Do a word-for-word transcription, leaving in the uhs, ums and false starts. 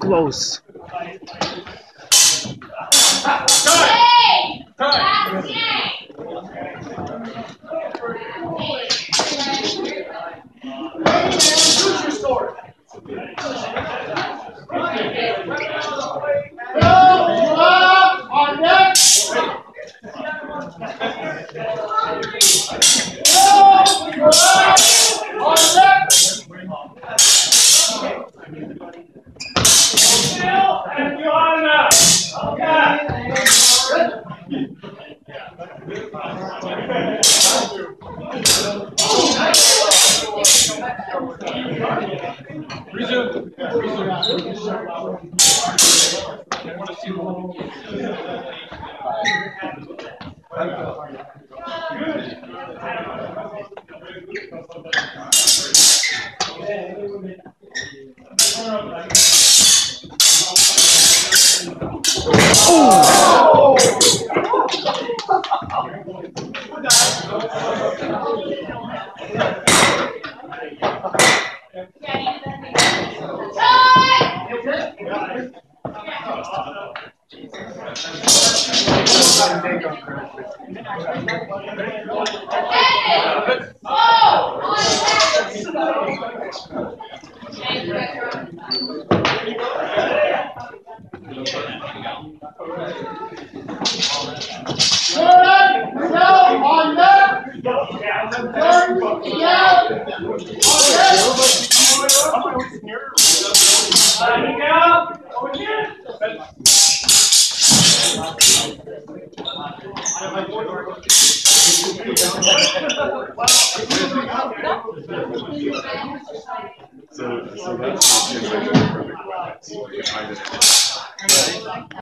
Close. Hey, that's so, so that's the generation of perfect.